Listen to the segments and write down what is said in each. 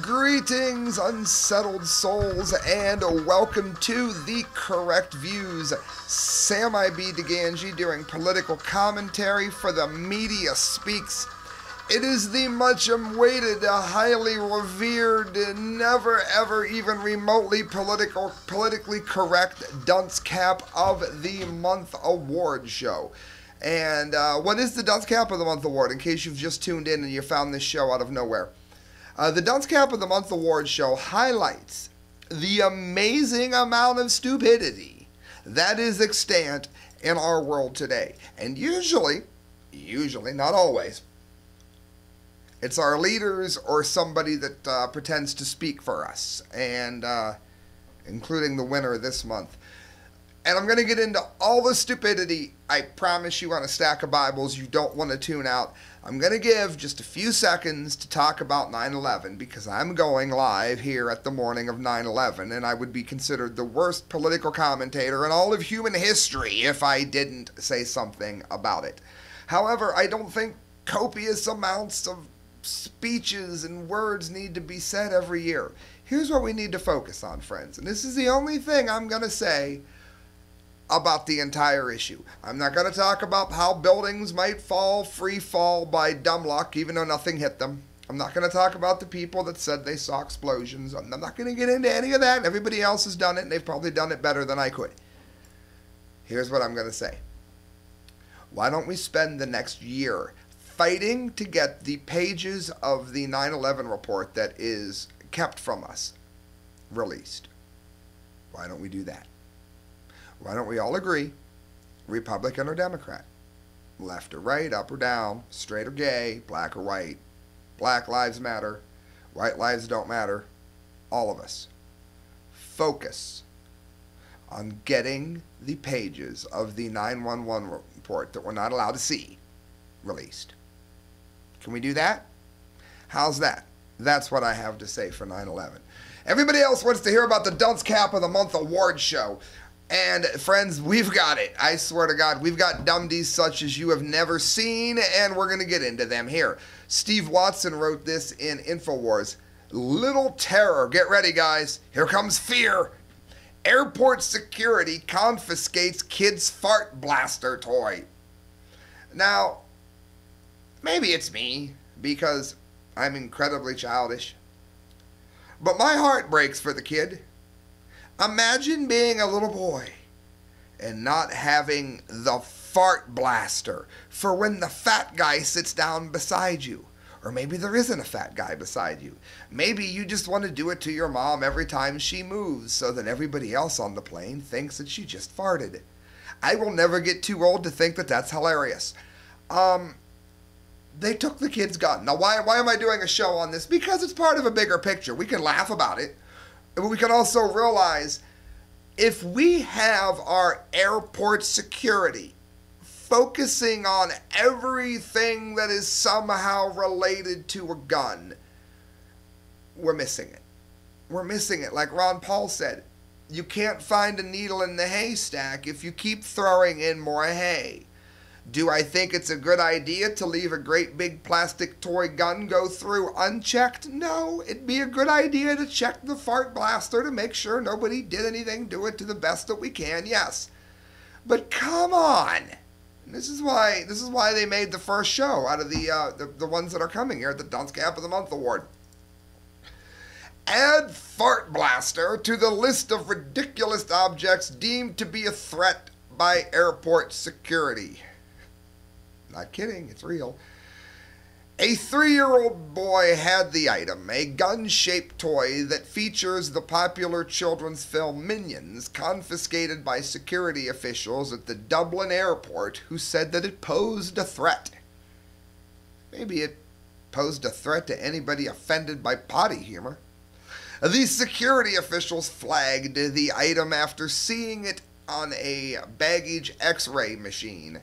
Greetings, unsettled souls, and welcome to The Correct Views. Sam I. B. DeGangie doing political commentary for the Media Speaks. It is the much-awaited, highly revered, never ever even remotely politically correct Dunce Cap of the Month Award show. And what is the Dunce Cap of the Month Award, in case you've just tuned in and you found this show out of nowhere? The Dunce Cap of the Month Award show highlights the amazing amount of stupidity that is extant in our world today. And usually, not always, it's our leaders or somebody that pretends to speak for us, and including the winner this month. And I'm going to get into all the stupidity, I promise you, on a stack of Bibles. You don't want to tune out. I'm going to give just a few seconds to talk about 9/11, because I'm going live here at the morning of 9/11, and I would be considered the worst political commentator in all of human history if I didn't say something about it. However, I don't think copious amounts of speeches and words need to be said every year. Here's what we need to focus on, friends, and this is the only thing I'm going to say about the entire issue. I'm not going to talk about how buildings might fall, free fall by dumb luck, even though nothing hit them. I'm not going to talk about the people that said they saw explosions. I'm not going to get into any of that. Everybody else has done it, and they've probably done it better than I could. Here's what I'm going to say. Why don't we spend the next year fighting to get the pages of the 9/11 report that is kept from us released? Why don't we do that? Why don't we all agree, Republican or Democrat, left or right, up or down, straight or gay, black or white, Black Lives Matter, white lives don't matter, all of us focus on getting the pages of the 9/11 report that we're not allowed to see released. Can we do that? How's that? That's what I have to say for 9/11. Everybody else wants to hear about the Dunce Cap of the Month Award show. And friends, we've got it. I swear to God, we've got dummies such as you have never seen, and we're going to get into them here. Steve Watson wrote this in Infowars. Little terror. Get ready, guys. Here comes fear. Airport security confiscates kid's fart blaster toy. Now, maybe it's me, because I'm incredibly childish, but my heart breaks for the kid. Imagine being a little boy and not having the fart blaster for when the fat guy sits down beside you. Or maybe there isn't a fat guy beside you. Maybe you just want to do it to your mom every time she moves so that everybody else on the plane thinks that she just farted. I will never get too old to think that that's hilarious. They took the kid's gun. Now, why am I doing a show on this? Because it's part of a bigger picture. We can laugh about it. But we can also realize, if we have our airport security focusing on everything that is somehow related to a gun, we're missing it. We're missing it. Like Ron Paul said, you can't find a needle in the haystack if you keep throwing in more hay. Do I think it's a good idea to leave a great big plastic toy gun go through unchecked? No, it'd be a good idea to check the fart blaster to make sure nobody did anything to it to the best that we can, yes. But come on! This is why they made the first show out of the ones that are coming here at the Dunce Cap of the Month Award. Add fart blaster to the list of ridiculous objects deemed to be a threat by airport security. Not kidding, it's real. A 3-year-old boy had the item, a gun-shaped toy that features the popular children's film Minions, confiscated by security officials at the Dublin airport, who said that it posed a threat. Maybe it posed a threat to anybody offended by potty humor. These security officials flagged the item after seeing it on a baggage x-ray machine.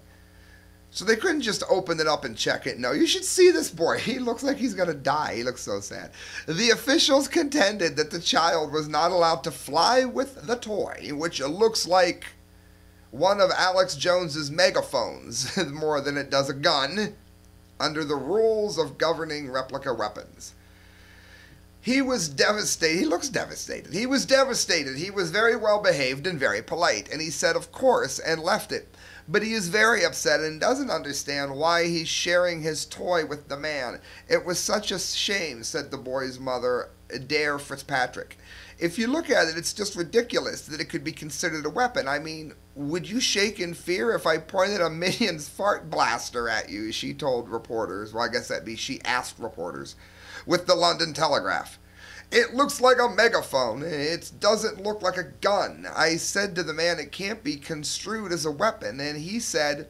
So they couldn't just open it up and check it. No, you should see this boy. He looks like he's going to die. He looks so sad. The officials contended that the child was not allowed to fly with the toy, which looks like one of Alex Jones's megaphones more than it does a gun, under the rules of governing replica weapons. He was devastated. He looks devastated. He was devastated. He was very well behaved and very polite. And he said, of course, and left it. But he is very upset and doesn't understand why he's sharing his toy with the man. It was such a shame, said the boy's mother, Dare Fitzpatrick. If you look at it, it's just ridiculous that it could be considered a weapon. I mean, would you shake in fear if I pointed a Minions fart blaster at you, she told reporters. Well, I guess that'd be she asked reporters. With the London Telegraph. It looks like a megaphone. It doesn't look like a gun. I said to the man it can't be construed as a weapon, and he said,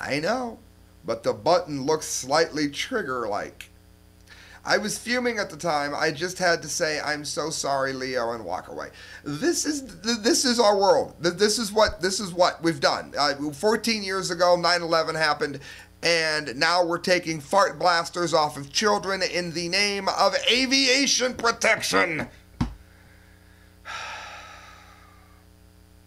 I know, but the button looks slightly trigger-like. I was fuming at the time. I just had to say, I'm so sorry, Leo, and walk away. This is our world. This is what we've done. 14 years ago, 9/11 happened. And now we're taking fart blasters off of children in the name of aviation protection.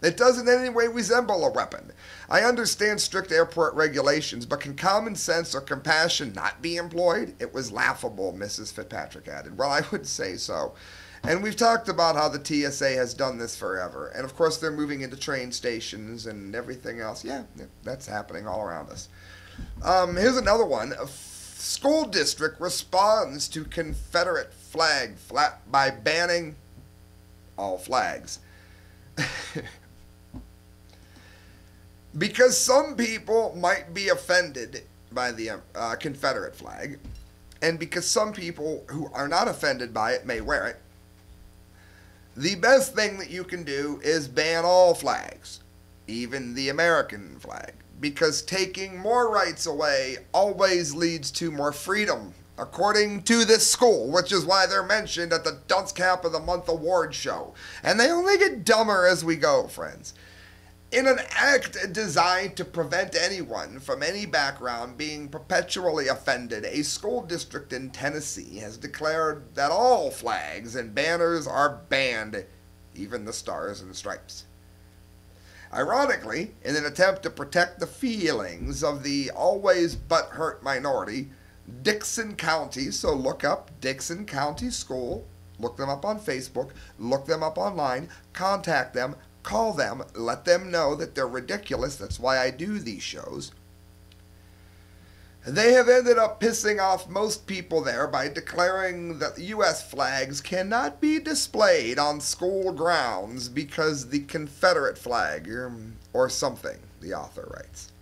It doesn't in any way resemble a weapon. I understand strict airport regulations, but can common sense or compassion not be employed? It was laughable, Mrs. Fitzpatrick added. Well, I would say so. And we've talked about how the TSA has done this forever. And of course, they're moving into train stations and everything else. Yeah, that's happening all around us. Here's another one. A school district responds to Confederate flag flap by banning all flags. Because some people might be offended by the Confederate flag, and because some people who are not offended by it may wear it, the best thing that you can do is ban all flags, even the American flag. Because taking more rights away always leads to more freedom, according to this school, which is why they're mentioned at the Dunce Cap of the Month Award show. And they only get dumber as we go, friends. In an act designed to prevent anyone from any background being perpetually offended, a school district in Tennessee has declared that all flags and banners are banned, even the Stars and Stripes. Ironically, in an attempt to protect the feelings of the always butthurt minority, Dickson County, so look up Dickson County School, look them up on Facebook, look them up online, contact them, call them, let them know that they're ridiculous, that's why I do these shows. They have ended up pissing off most people there by declaring that U.S. flags cannot be displayed on school grounds because the Confederate flag, or something, the author writes.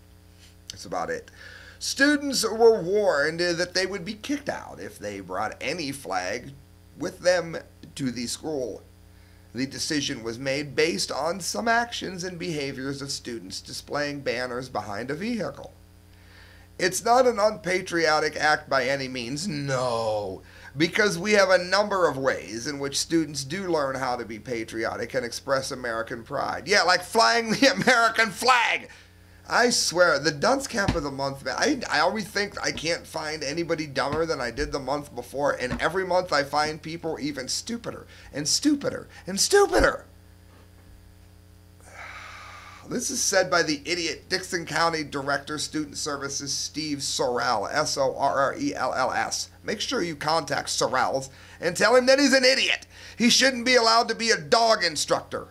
That's about it. Students were warned that they would be kicked out if they brought any flag with them to the school. The decision was made based on some actions and behaviors of students displaying banners behind a vehicle. It's not an unpatriotic act by any means, no, because we have a number of ways in which students do learn how to be patriotic and express American pride. Yeah, like flying the American flag. I swear, the Dunce Cap of the Month, I always think I can't find anybody dumber than I did the month before, and every month I find people even stupider and stupider and stupider. This is said by the idiot Dickson County Director, Student Services, Steve Sorrells, S-O-R-R-E-L-L-S. Make sure you contact Sorrells and tell him that he's an idiot. He shouldn't be allowed to be a dog instructor.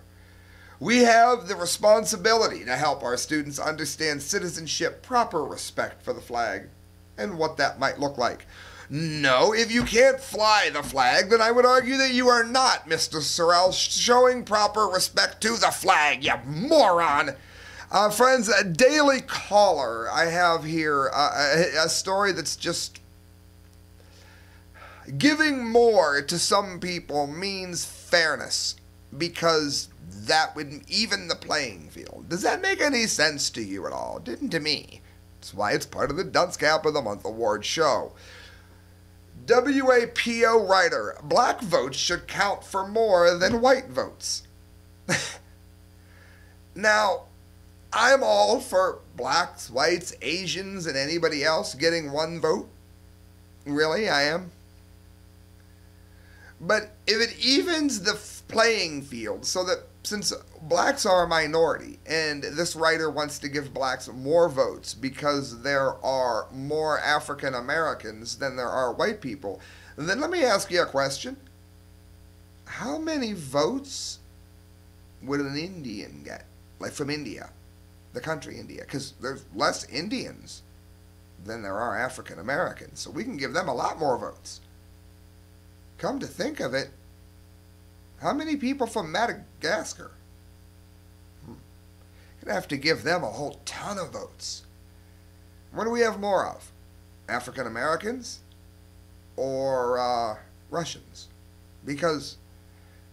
We have the responsibility to help our students understand citizenship, proper respect for the flag, and what that might look like. No, if you can't fly the flag, then I would argue that you are not, Mr. Sorrells, showing proper respect to the flag, you moron. Friends, a Daily Caller, I have here a story that's just... Giving more to some people means fairness, because that would even the playing field. Does that make any sense to you at all? It didn't to me. That's why it's part of the Dunce Cap of the Month Award show. WAPO writer, black votes should count for more than white votes. Now, I'm all for blacks, whites, Asians, and anybody else getting one vote. Really, I am. But if it evens the playing field so that since blacks are a minority and this writer wants to give blacks more votes because there are more African Americans than there are white people, then let me ask you a question. how many votes would an Indian get? Like from India, the country India, because there's less Indians than there are African Americans, so we can give them a lot more votes. Come to think of it, how many people from Madagascar? Gonna have to give them a whole ton of votes. What do we have more of? African Americans or Russians? Because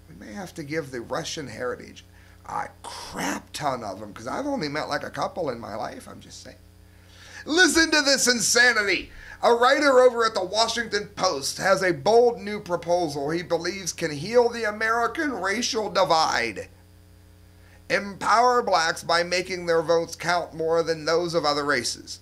we may have to give the Russian heritage a crap ton of them, because I've only met like a couple in my life, I'm just saying. Listen to this insanity. A writer over at the Washington Post has a bold new proposal he believes can heal the American racial divide. Empower blacks by making their votes count more than those of other races.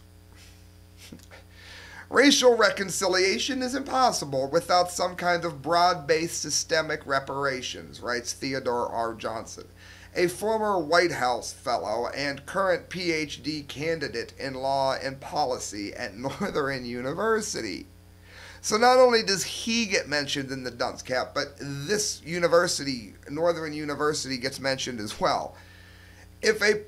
Racial reconciliation is impossible without some kind of broad-based systemic reparations, writes Theodore R. Johnson, a former White House fellow and current PhD candidate in law and policy at Northern University. So not only does he get mentioned in the Dunce Cap, but this university, Northern University, gets mentioned as well. If a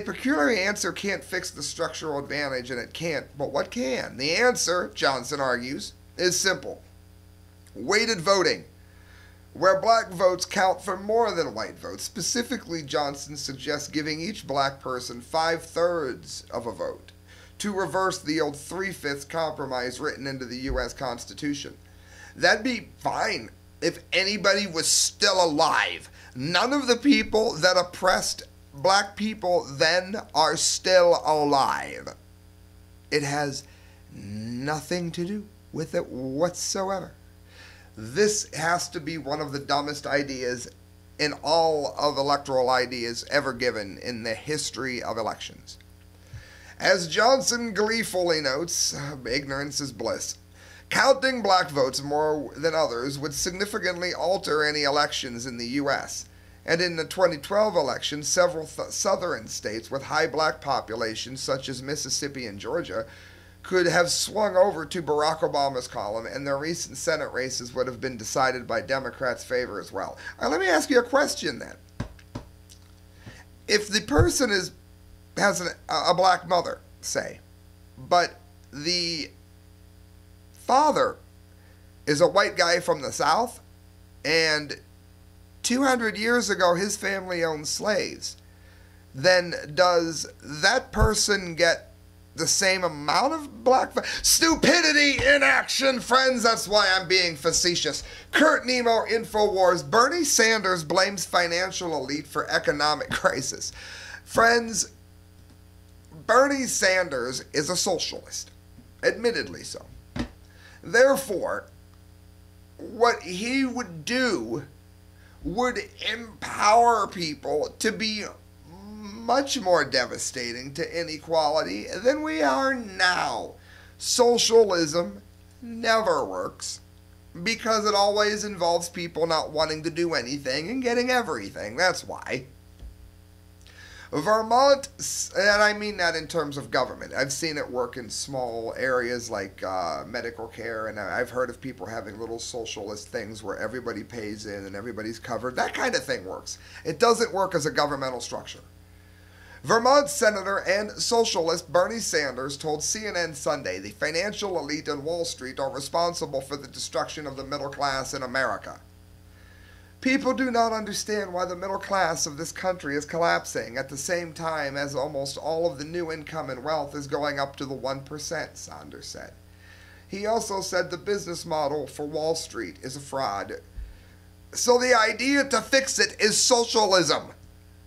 peculiar answer can't fix the structural advantage, and it can't, but what can? The answer, Johnson argues, is simple. Weighted voting, where black votes count for more than white votes. Specifically, Johnson suggests giving each black person 5/3 of a vote to reverse the old 3/5 compromise written into the U.S. Constitution. That'd be fine if anybody was still alive. None of the people that oppressed black people then are still alive. It has nothing to do with it whatsoever. This has to be one of the dumbest ideas in all of electoral ideas ever given in the history of elections. As Johnson gleefully notes, ignorance is bliss. Counting black votes more than others would significantly alter any elections in the U.S. And in the 2012 election, several southern states with high black populations, such as Mississippi and Georgia, could have swung over to Barack Obama's column, and their recent Senate races would have been decided by Democrats' favor as well. All right, let me ask you a question then. If the person has a black mother, say, but the father is a white guy from the South, and 200 years ago his family owned slaves, then does that person get the same amount of black stupidity in action, friends? That's why I'm being facetious. Kurt Nemo, Infowars. Bernie Sanders blames financial elite for economic crisis. Friends, Bernie Sanders is a socialist, admittedly so. Therefore, what he would do would empower people to be much more devastating to inequality than we are now. Socialism never works because it always involves people not wanting to do anything and getting everything. That's why. Vermont, and I mean that in terms of government. I've seen it work in small areas like medical care, and I've heard of people having little socialist things where everybody pays in and everybody's covered. That kind of thing works. It doesn't work as a governmental structure. Vermont Senator and socialist Bernie Sanders told CNN Sunday the financial elite and Wall Street are responsible for the destruction of the middle class in America. People do not understand why the middle class of this country is collapsing at the same time as almost all of the new income and wealth is going up to the 1%, Sanders said. He also said the business model for Wall Street is a fraud. So the idea to fix it is socialism.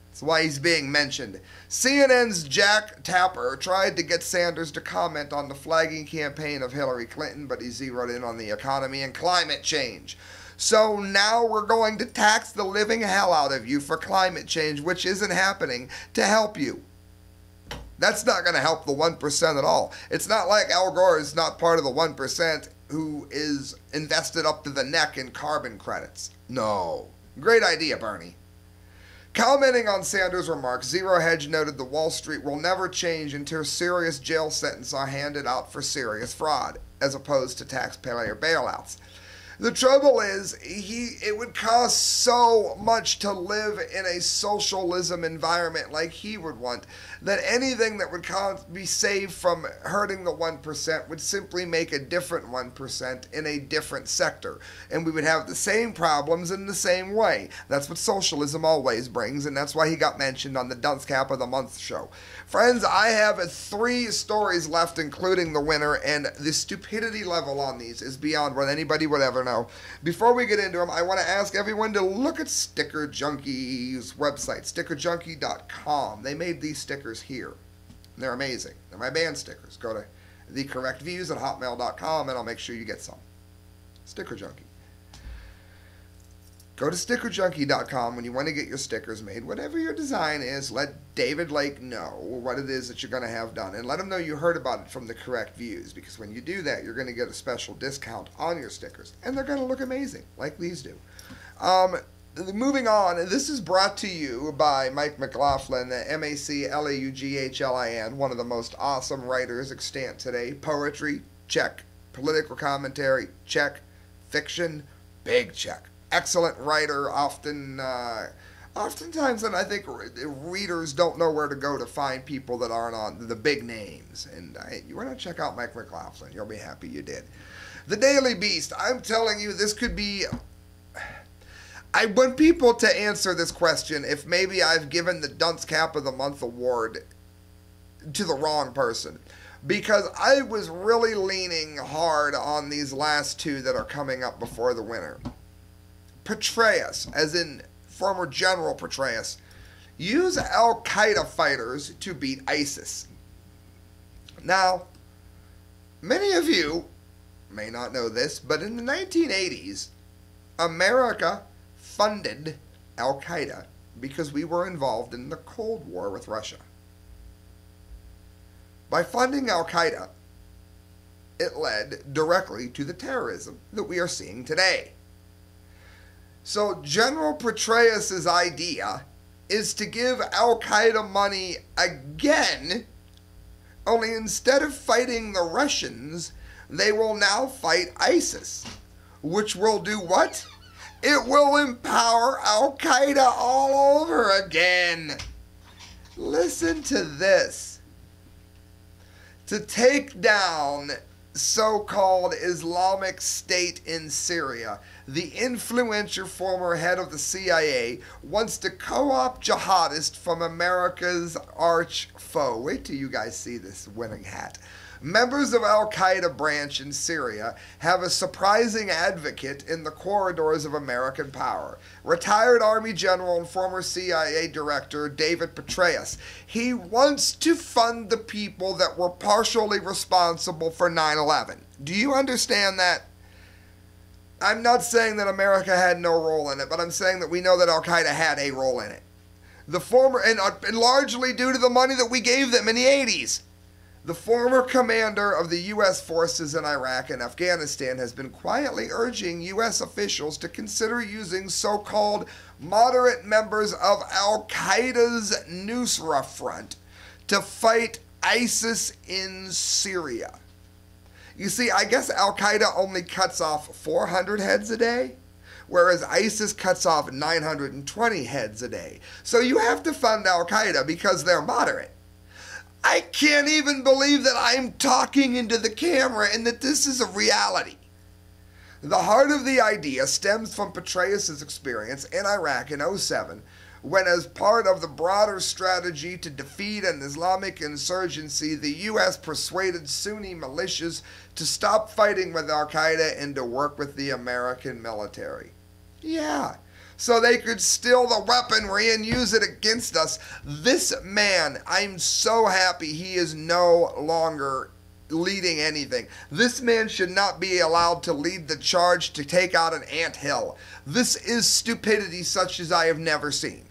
That's why he's being mentioned. CNN's Jack Tapper tried to get Sanders to comment on the flagging campaign of Hillary Clinton, but he zeroed in on the economy and climate change. So now we're going to tax the living hell out of you for climate change, which isn't happening, to help you. That's not going to help the 1% at all. It's not like Al Gore is not part of the 1% who is invested up to the neck in carbon credits. No. Great idea, Bernie. Commenting on Sanders' remarks, Zero Hedge noted the Wall Street will never change until serious jail sentences are handed out for serious fraud, as opposed to taxpayer bailouts. The trouble is, it would cost so much to live in a socialism environment like he would want, that anything that would be saved from hurting the 1% would simply make a different 1% in a different sector. And we would have the same problems in the same way. That's what socialism always brings, and that's why he got mentioned on the Dunce Cap of the Month show. Friends, I have 3 stories left, including the winner, and the stupidity level on these is beyond what anybody would ever know. Before we get into them, I want to ask everyone to look at Sticker Junkie's website, stickerjunkie.com. They made these stickers here. They're amazing. They're my band stickers. Go to The Correct Views at hotmail.com, and I'll make sure you get some. Sticker Junkie. Go to StickerJunkie.com when you want to get your stickers made. Whatever your design is, let David Lake know what it is that you're going to have done. And let him know you heard about it from The Correct Views. Because when you do that, you're going to get a special discount on your stickers. And they're going to look amazing, like these do. Moving on, this is brought to you by Mike McLaughlin, MacLauglin, one of the most awesome writers extant today. Poetry, check. Political commentary, check. Fiction, big check. Excellent writer, oftentimes, and I think readers don't know where to go to find people that aren't on the big names. And you want to check out Mike McLaughlin. You'll be happy you did. The Daily Beast. I'm telling you, this could be... I want people to answer this question if maybe I've given the Dunce Cap of the Month Award to the wrong person. Because I was really leaning hard on these last two that are coming up before the winner. Petraeus, as in former General Petraeus, use Al Qaeda fighters to beat ISIS. Now, many of you may not know this, but in the 1980s, America funded Al Qaeda because we were involved in the Cold War with Russia. By funding Al Qaeda, it led directly to the terrorism that we are seeing today. So General Petraeus' idea is to give Al-Qaeda money again, only instead of fighting the Russians, they will now fight ISIS, which will do what? It will empower Al-Qaeda all over again. Listen to this. To take down so-called Islamic State in Syria, the influential former head of the CIA wants to co-opt jihadists from America's arch foe. Wait till you guys see this winning hat. Members of Al-Qaeda branch in Syria have a surprising advocate in the corridors of American power. Retired Army General and former CIA Director David Petraeus. He wants to fund the people that were partially responsible for 9/11. Do you understand that? I'm not saying that America had no role in it, but I'm saying that we know that Al-Qaeda had a role in it. The former, and largely due to the money that we gave them in the 80s. The former commander of the U.S. forces in Iraq and Afghanistan has been quietly urging U.S. officials to consider using so-called moderate members of Al-Qaeda's Nusra Front to fight ISIS in Syria. You see, I guess Al-Qaeda only cuts off 400 heads a day, whereas ISIS cuts off 920 heads a day. So you have to fund Al-Qaeda because they're moderate. I can't even believe that I'm talking into the camera and that this is a reality. The heart of the idea stems from Petraeus' experience in Iraq in 2007, when as part of the broader strategy to defeat an Islamic insurgency, the U.S. persuaded Sunni militias to stop fighting with Al-Qaeda and to work with the American military. Yeah. So they could steal the weaponry and use it against us. This man, I'm so happy he is no longer leading anything. This man should not be allowed to lead the charge to take out an anthill. This is stupidity such as I have never seen.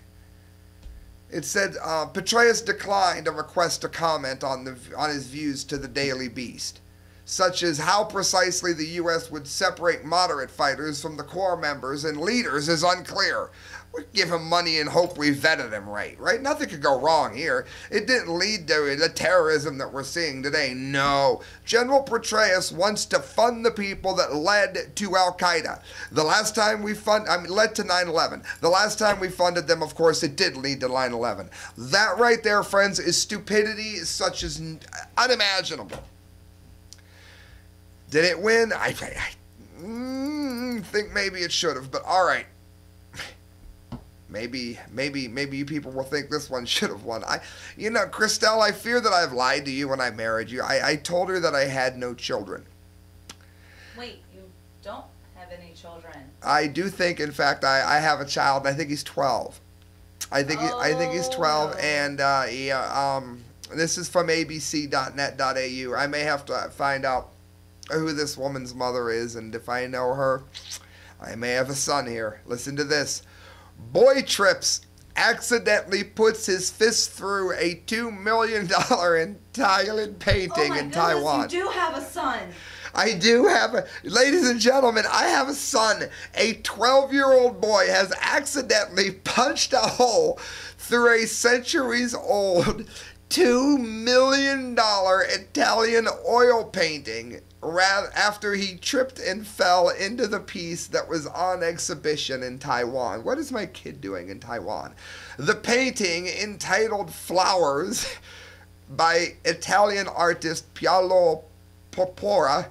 It said Petraeus declined a request to comment on his views to the Daily Beast. such as how precisely the U.S. would separate moderate fighters from the core members and leaders, is unclear. We give him money and hope we vetted him right, right? Nothing could go wrong here. It didn't lead to the terrorism that we're seeing today, no. General Petraeus wants to fund the people that led to Al Qaeda. The last time we led to 9/11. The last time we funded them, of course, it did lead to 9/11. That right there, friends, is stupidity such as unimaginable. Did it win? I think maybe it should have, but all right. Maybe you people will think this one should have won. You know, Christelle, I fear that I've lied to you when I married you. I told her that I had no children. Wait, you don't have any children? I do think, in fact, I have a child. I think he's 12. I think he's 12, and yeah, this is from abc.net.au. I may have to find out who this woman's mother is, and if I know her, I may have a son here. Listen to this. Boy trips accidentally puts his fist through a $2 million Italian painting in Taiwan. You do have a son. I do have a... Ladies and gentlemen, I have a son. A 12-year-old boy has accidentally punched a hole through a centuries-old $2 million Italian oil painting after he tripped and fell into the piece that was on exhibition in Taiwan. What is my kid doing in Taiwan? The painting, entitled Flowers, by Italian artist Piero Porpora,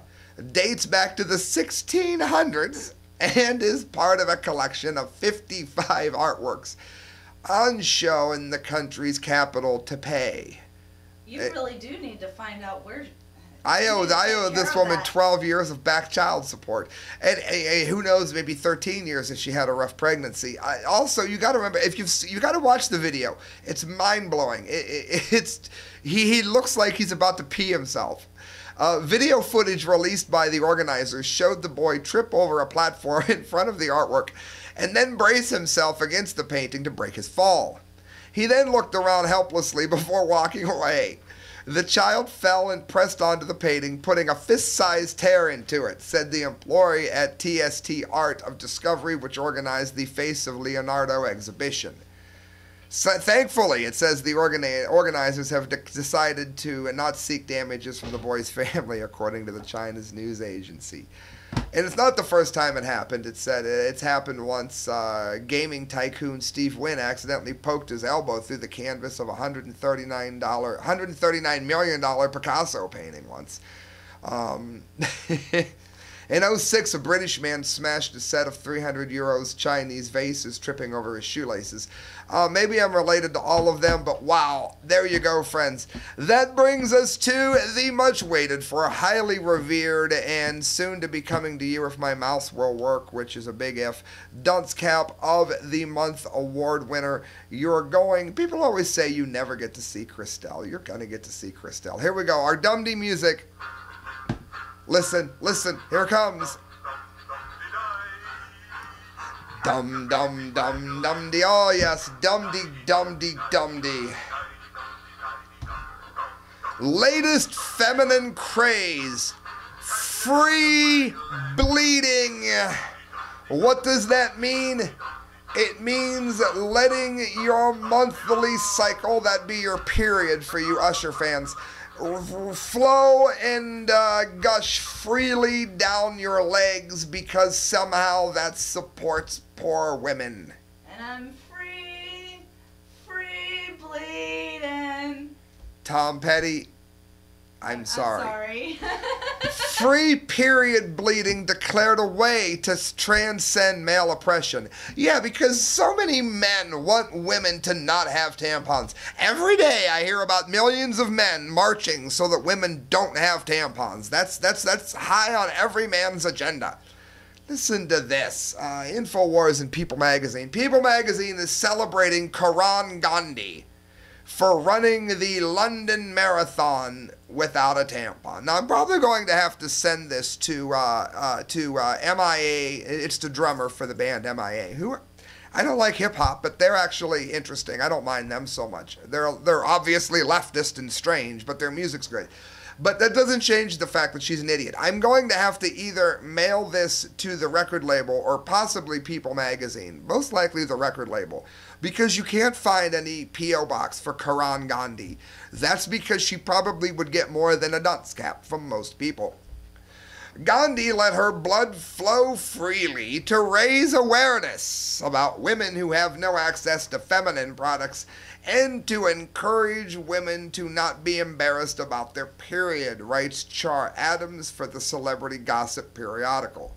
dates back to the 1600s and is part of a collection of 55 artworks on show in the country's capital, Taipei. You really do need to find out where... I owe this woman 12 years of back child support, and who knows, maybe 13 years if she had a rough pregnancy. Also, you got to remember, if you got to watch the video. It's mind blowing. He looks like he's about to pee himself. Video footage released by the organizers showed the boy trip over a platform in front of the artwork, and then brace himself against the painting to break his fall. He then looked around helplessly before walking away. The child fell and pressed onto the painting, putting a fist-sized tear into it, said the employee at TST Art of Discovery, which organized the Face of Leonardo exhibition. So, thankfully, it says the organizers have decided to not seek damages from the boy's family, according to the China's news agency. And it's not the first time it happened. It said it's happened once. Gaming tycoon Steve Wynn accidentally poked his elbow through the canvas of a $139 million Picasso painting once. In 2006, a British man smashed a set of 300 euros Chinese vases, tripping over his shoelaces. Maybe I'm related to all of them, but wow, there you go, friends. That brings us to the much waited for, highly revered, and soon to be coming to you if my mouse will work, which is a big F, Dunce Cap of the Month Award winner. You're going, people always say you never get to see Christelle. You're going to get to see Christelle. Here we go, our Dumdy music. Listen, listen, here it comes. Dum dum dum dum dee, oh yes, dum dee dum dee dum dee. Latest feminine craze, free bleeding. What does that mean? It means letting your monthly cycle, that be your period for you Usher fans, flow and gush freely down your legs, because somehow that supports poor women. And I'm free, free bleeding. Tom Petty, I'm sorry. Free period bleeding declared a way to transcend male oppression. Yeah, because so many men want women to not have tampons. Every day I hear about millions of men marching so that women don't have tampons. That's high on every man's agenda. Listen to this. Infowars and People Magazine. People Magazine is celebrating Kiran Gandhi for running the London Marathon without a tampon. Now, I'm probably going to have to send this to MIA. It's the drummer for the band MIA. I don't like hip-hop, but they're actually interesting. I don't mind them so much. They're obviously leftist and strange, but their music's great. But that doesn't change the fact that she's an idiot. I'm going to have to either mail this to the record label or possibly People Magazine, most likely the record label, because you can't find any P.O. box for Kiran Gandhi. That's because she probably would get more than a dunce cap from most people. Gandhi let her blood flow freely to raise awareness about women who have no access to feminine products and to encourage women to not be embarrassed about their period, writes Char Adams for the Celebrity Gossip periodical.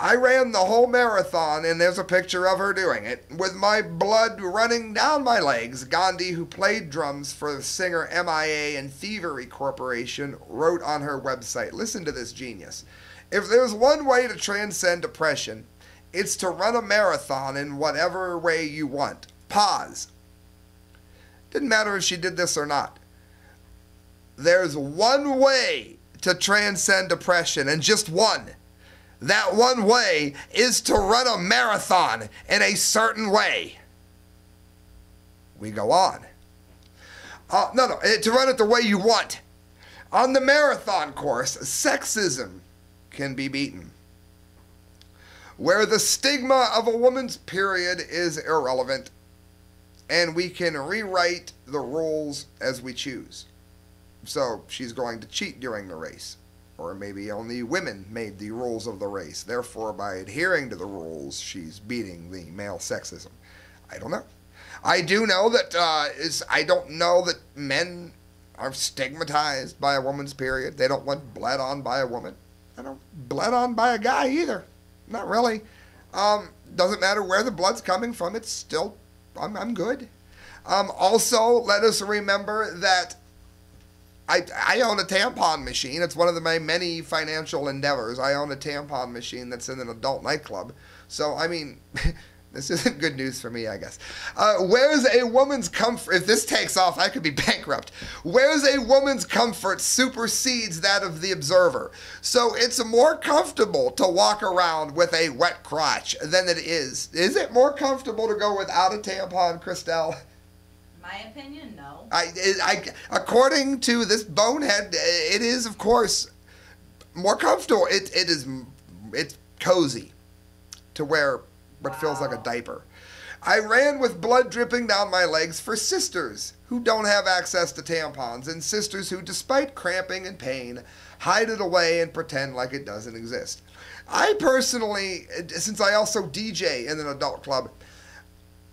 I ran the whole marathon, and there's a picture of her doing it, with my blood running down my legs. Gandhi, who played drums for the singer MIA and Thievery Corporation, wrote on her website, listen to this genius, if there's one way to transcend depression, it's to run a marathon in whatever way you want. Pause. Didn't matter if she did this or not. There's one way to transcend depression, and just one. That one way is to run a marathon in a certain way. We go on. To run it the way you want. On the marathon course, sexism can be beaten. Where the stigma of a woman's period is irrelevant, and we can rewrite the rules as we choose. So she's going to cheat during the race. Or maybe only women made the rules of the race. Therefore, by adhering to the rules, she's beating the male sexism. I don't know. I do know that I don't know that men are stigmatized by a woman's period. They don't want bled on by a woman. I don't bled on by a guy either. Not really. Doesn't matter where the blood's coming from. It's still, I'm good. Also, let us remember that I own a tampon machine. It's one of my many financial endeavors. I own a tampon machine that's in an adult nightclub. So, I mean, this isn't good news for me, I guess. Where's a woman's comfort? If this takes off, I could be bankrupt. Where's a woman's comfort supersedes that of the observer. So it's more comfortable to walk around with a wet crotch than it is. Is it more comfortable to go without a tampon, Christelle? My opinion, no. According to this bonehead, it is, of course, more comfortable. It's cozy to wear what feels like a diaper. I ran with blood dripping down my legs for sisters who don't have access to tampons and sisters who, despite cramping and pain, hide it away and pretend like it doesn't exist. I personally, since I also DJ in an adult club,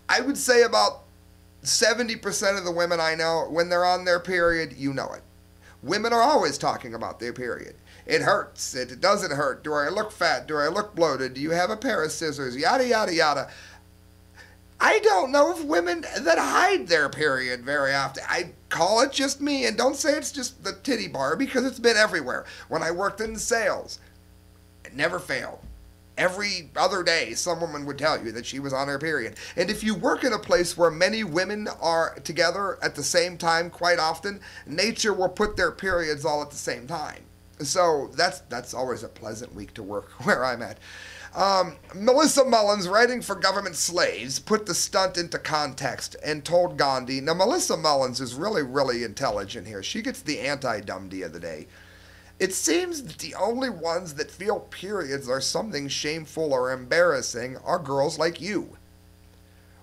I would say about 70% of the women I know, when they're on their period, you know it. Women are always talking about their period. It hurts. It doesn't hurt. Do I look fat? Do I look bloated? Do you have a pair of scissors? Yada, yada, yada. I don't know of women that hide their period very often. I call it just me, and don't say it's just the titty bar, because it's been everywhere. When I worked in sales, it never failed. Every other day, some woman would tell you that she was on her period. And if you work in a place where many women are together at the same time quite often, nature will put their periods all at the same time. So that's always a pleasant week to work where I'm at. Melissa Mullins, writing for Government Slaves, put the stunt into context and told Gandhi. Now, Melissa Mullins is really, really intelligent here. She gets the anti-dumdy of the day. It seems that the only ones that feel periods are something shameful or embarrassing are girls like you.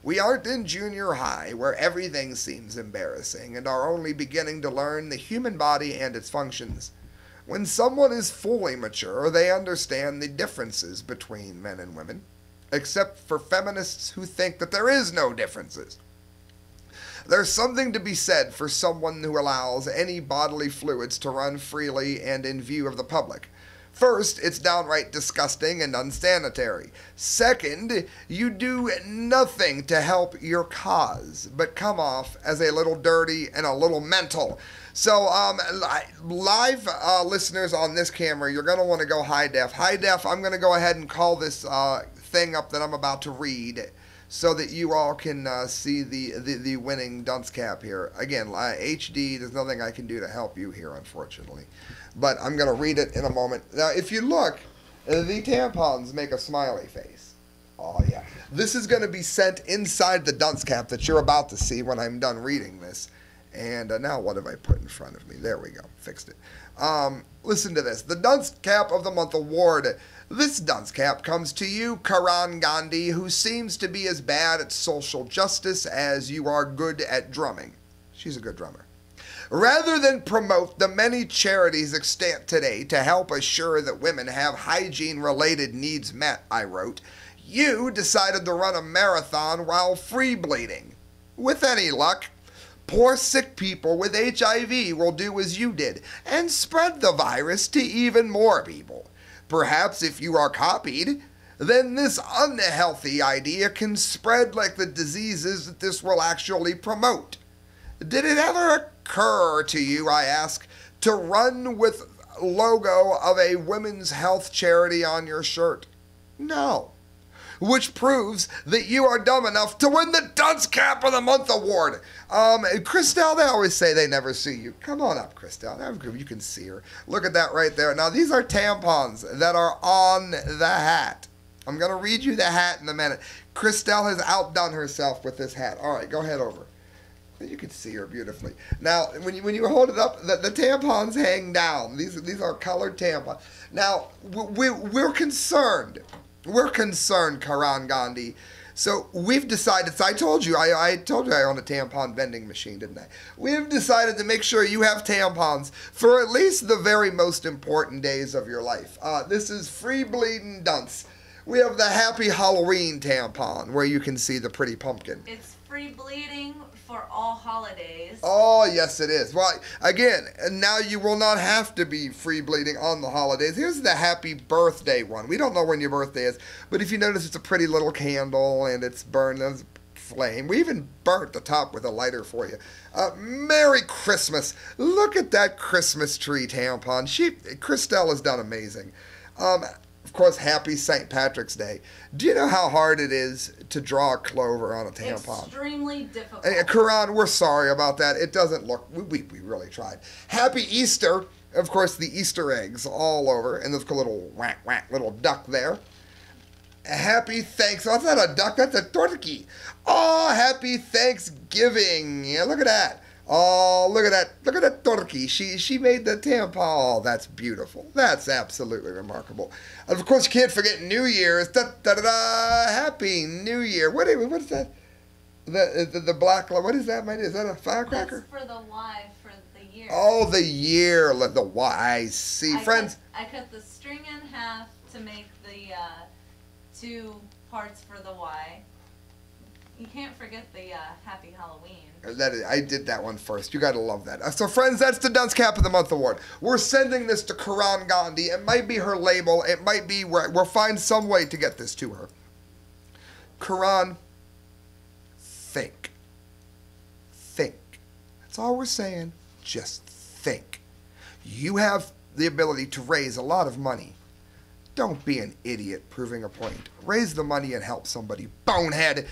We aren't in junior high, where everything seems embarrassing, and are only beginning to learn the human body and its functions. When someone is fully mature, they understand the differences between men and women, except for feminists who think that there is no differences. There's something to be said for someone who allows any bodily fluids to run freely and in view of the public. First, it's downright disgusting and unsanitary. Second, you do nothing to help your cause, but come off as a little dirty and a little mental. So, live listeners on this camera, you're going to want to go high def. High def, I'm going to go ahead and call this thing up that I'm about to read, so that you all can see the winning dunce cap here. Again, HD, there's nothing I can do to help you here, unfortunately. But I'm going to read it in a moment. Now, if you look, the tampons make a smiley face. Oh, yeah. This is going to be sent inside the dunce cap that you're about to see when I'm done reading this. And now what have I put in front of me? There we go. Fixed it. Listen to this. The Dunce Cap of the Month Award. This dunce cap comes to you, Kiran Gandhi, who seems to be as bad at social justice as you are good at drumming. She's a good drummer. Rather than promote the many charities extant today to help assure that women have hygiene-related needs met, I wrote, you decided to run a marathon while free bleeding. With any luck, poor sick people with HIV will do as you did and spread the virus to even more people. Perhaps if you are copied, then this unhealthy idea can spread like the diseases that this will actually promote. Did it ever occur to you, I ask, to run with logo of a women's health charity on your shirt? No. Which proves that you are dumb enough to win the Dunce Cap of the Month Award. Christelle, they always say they never see you. Come on up, Christelle. You can see her. Look at that right there. Now, these are tampons that are on the hat. I'm going to read you the hat in a minute. Christelle has outdone herself with this hat. All right, go ahead over. You can see her beautifully. Now, when you hold it up, the tampons hang down. These are colored tampons. Now, we're concerned. We're concerned, Kiran Gandhi. So we've decided, so I told you I own a tampon vending machine, didn't I? We've decided to make sure you have tampons for at least the very most important days of your life. This is Free Bleeding Dunce. We have the Happy Halloween tampon where you can see the pretty pumpkin. It's free bleeding for all holidays. Oh, yes it is. Well, again, now you will not have to be free bleeding on the holidays. Here's the happy birthday one. We don't know when your birthday is, but if you notice, it's a pretty little candle and it's burned as a flame. We even burnt the top with a lighter for you. Merry Christmas. Look at that Christmas tree tampon. Christelle has done amazing. Of course, happy St. Patrick's Day. Do you know how hard it is to draw a clover on a tampon? Extremely difficult. Kiran, we're sorry about that. It doesn't look, we really tried. Happy Easter. Of course, the Easter eggs all over. And there's a little whack, whack, little duck there. Happy Thanks. Oh, that's not a duck, that's a turkey. Oh, happy Thanksgiving. Yeah, look at that. Oh, look at that. Look at that turkey. She made the tampon. Oh, that's beautiful. That's absolutely remarkable. And of course, you can't forget New Year's. Da-da-da-da. Happy New Year. What is that? The black light. What is that, mate? Is that a firecracker? That's for the Y for the year. Oh, the year. The Y. I see. Friends. I cut the string in half to make the two parts for the Y. You can't forget the Happy Halloween. I did that one first. You got to love that. So, friends, that's the Dunce Cap of the Month Award. We're sending this to Kiran Gandhi. It might be her label. It might be we'll find some way to get this to her. Kiran, think. Think. That's all we're saying. Just think. You have the ability to raise a lot of money. Don't be an idiot proving a point. Raise the money and help somebody, bonehead.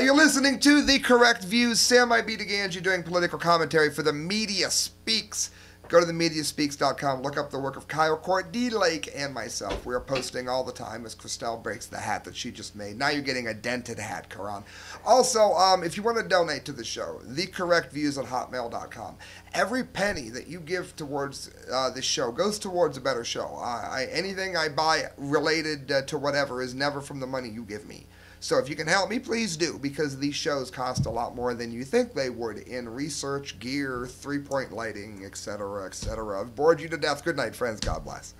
You're listening to The Correct Views. Sam I. B. DeGangie doing political commentary for The Media Speaks. Go to themediaspeaks.com. Look up the work of Kyle Court, D. Lake, and myself. We are posting all the time as Christelle breaks the hat that she just made. Now you're getting a dented hat, Kiran. Also, if you want to donate to the show, thecorrectviews@hotmail.com. Every penny that you give towards this show goes towards a better show. Anything I buy related to whatever is never from the money you give me. So if you can help me, please do, because these shows cost a lot more than you think they would in research, gear, three-point lighting, etc., etc. I've bored you to death. Good night, friends. God bless.